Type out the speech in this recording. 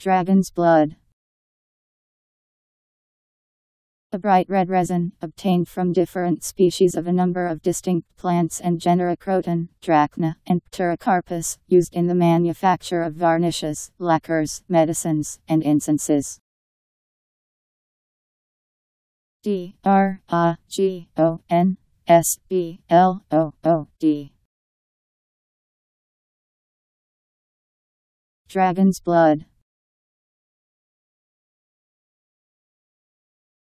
Dragon's blood. A bright red resin, obtained from different species of a number of distinct plants and genera Croton, Dracaena, and Pterocarpus, used in the manufacture of varnishes, lacquers, medicines, and incenses. D-R-A-G-O-N-S-B-L-O-O-D. Dragon's blood.